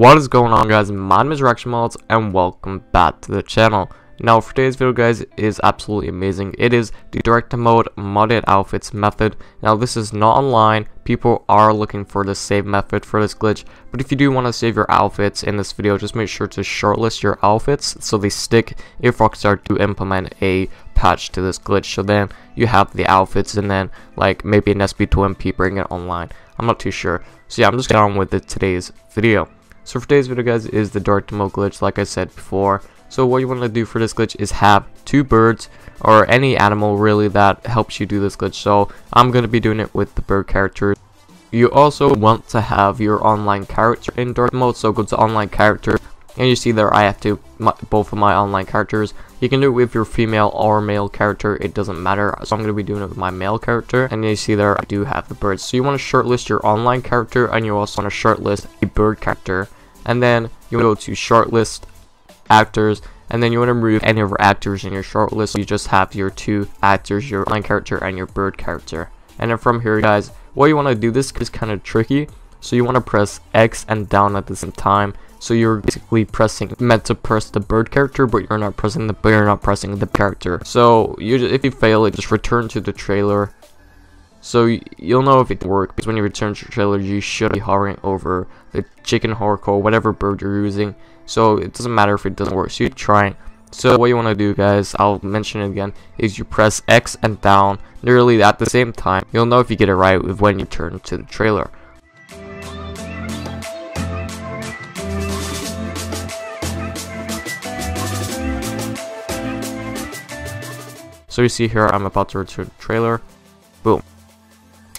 What is going on, guys? My name is Reaction Mods and welcome back to the channel. Now for today's video, guys, is absolutely amazing. It is the Director Mode modded outfits method. Now this is not online. People are looking for the save method for this glitch, but if you do want to save your outfits in this video, just make sure to shortlist your outfits so they stick if Rockstar do implement a patch to this glitch. So then you have the outfits, and then like maybe an SB2MP bring it online. I'm not too sure. So yeah, I'm just getting on with today's video. So for today's video, guys, is the Director Mode glitch, like I said before. So what you want to do for this glitch is have two birds, or any animal really that helps you do this glitch. So I'm going to be doing it with the bird character. You also want to have your online character in Director Mode. So go to online character, and you see there I have both of my online characters. You can do it with your female or male character, it doesn't matter. So I'm going to be doing it with my male character, and you see there I do have the birds. So you want to shortlist your online character, and you also want to shortlist a bird character. And then you go to shortlist actors, and then you want to remove any of your actors in your shortlist. You just have your two actors, your online character and your bird character. And then from here, guys, what you want to do, this is kind of tricky. So you want to press X and down at the same time. So you're basically meant to press the bird character, but you're not pressing the character. So if you fail it, just return to the trailer. So you'll know if it worked, because when you return to your trailer, you should be hovering over the chicken, hardcore, whatever bird you're using. So it doesn't matter if it doesn't work, so you try it. So what you want to do, guys, I'll mention it again, is you press X and down nearly at the same time. You'll know if you get it right with when you turn to the trailer. So you see here, I'm about to return to the trailer. Boom.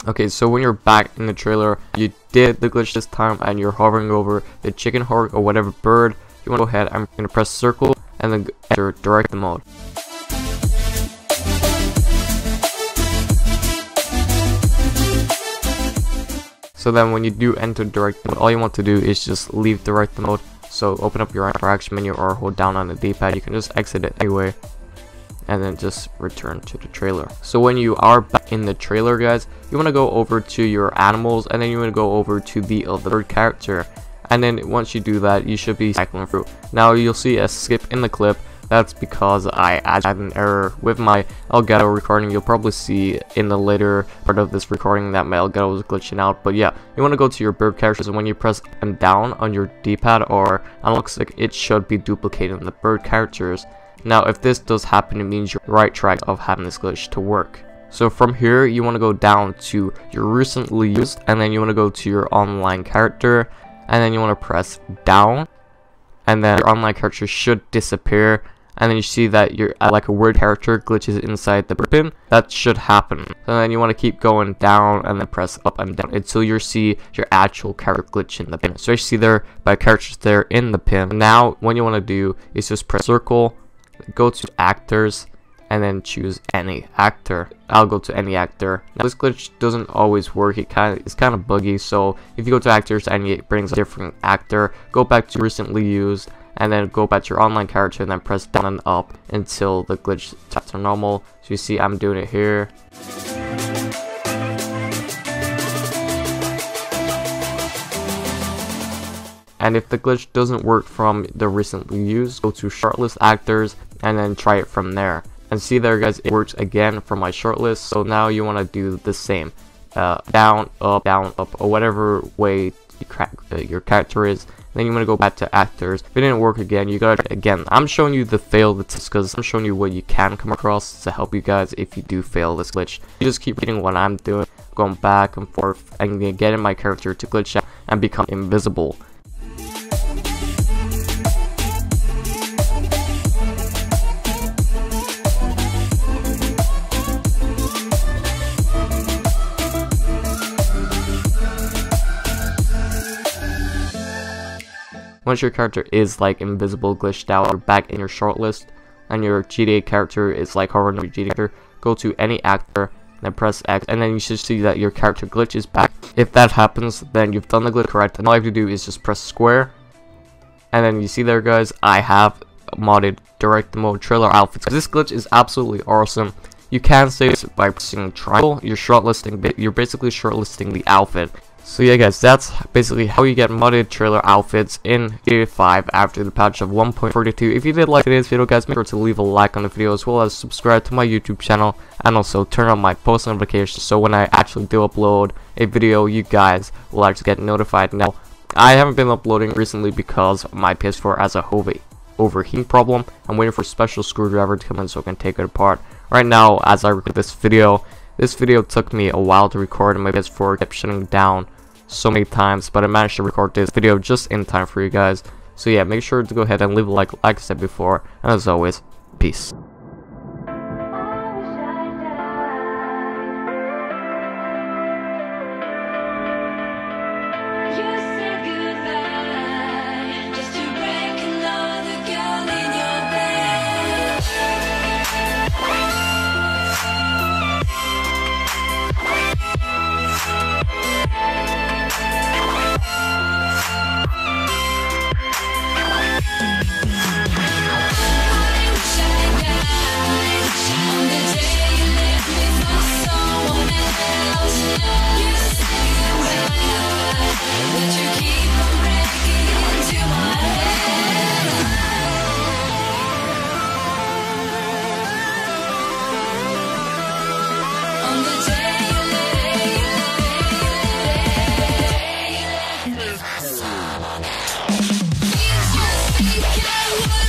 Okay, so when you're back in the trailer, you did the glitch this time, and you're hovering over the chicken, hawk, or whatever bird. You want to go ahead, I'm going to press circle and then enter Director Mode. So then when you do enter Director Mode, all you want to do is just leave Director Mode. So open up your interaction menu, or hold down on the D-pad. You can just exit it anyway, and then just return to the trailer. So when you are back in the trailer, guys, you want to go over to your animals, and then you want to go over to the other character, and then once you do that, you should be cycling through. Now you'll see a skip in the clip. That's because I had an error with my Elgato recording. You'll probably see in the later part of this recording that my Elgato was glitching out. But yeah, you want to go to your bird characters, and when you press and down on your D-pad or analog stick, it should be duplicating the bird characters. Now if this does happen, it means you're on the right track of having this glitch to work. So from here, you want to go down to your recently used, and then you want to go to your online character, and then you want to press down, and then your online character should disappear, and then you see that you're like a weird character glitches inside the bin. That should happen. And then you want to keep going down, and then press up and down until you see your actual character glitch in the bin. So you see there by characters there in the pin. Now what you want to do is just press circle, go to actors, and then choose any actor. I'll go to any actor. Now this glitch doesn't always work, it's kind of buggy. So if you go to actors and it brings a different actor, go back to recently used, and then go back to your online character, and then press down and up until the glitch taps to normal. So you see I'm doing it here. And if the glitch doesn't work from the recently used, go to shortlist actors and then try it from there. And see there, guys, it works again from my shortlist. So now you want to do the same, down, up, or whatever way your character is. And then you want to go back to actors. If it didn't work again, you gotta try it again. I'm showing you the failed test because I'm showing you what you can come across to help you guys if you do fail this glitch. You just keep reading what I'm doing, going back and forth, and getting my character to glitch out and become invisible. Once your character is like invisible, glitched out, you're back in your shortlist, and your GTA character is like horror no GTA character, go to any actor, then press X, and then you should see that your character glitch is back. If that happens, then you've done the glitch correct, and all you have to do is just press square, and then you see there, guys, I have modded Director Mode trailer outfits. This glitch is absolutely awesome. You can save it by pressing triangle. You're basically shortlisting the outfit. So yeah guys, that's basically how you get modded trailer outfits in GTA 5 after the patch of 1.42. If you did like today's video guys, make sure to leave a like on the video as well as subscribe to my YouTube channel and also turn on my post notifications so when I actually do upload a video you guys will actually get notified. Now I haven't been uploading recently because my PS4 has a overheating problem. I'm waiting for a special screwdriver to come in so I can take it apart. Right now as I record this video took me a while to record and my PS4 kept shutting down so many times, but I managed to record this video just in time for you guys. So yeah, make sure to go ahead and leave a like I said before, and as always, peace. It's just like I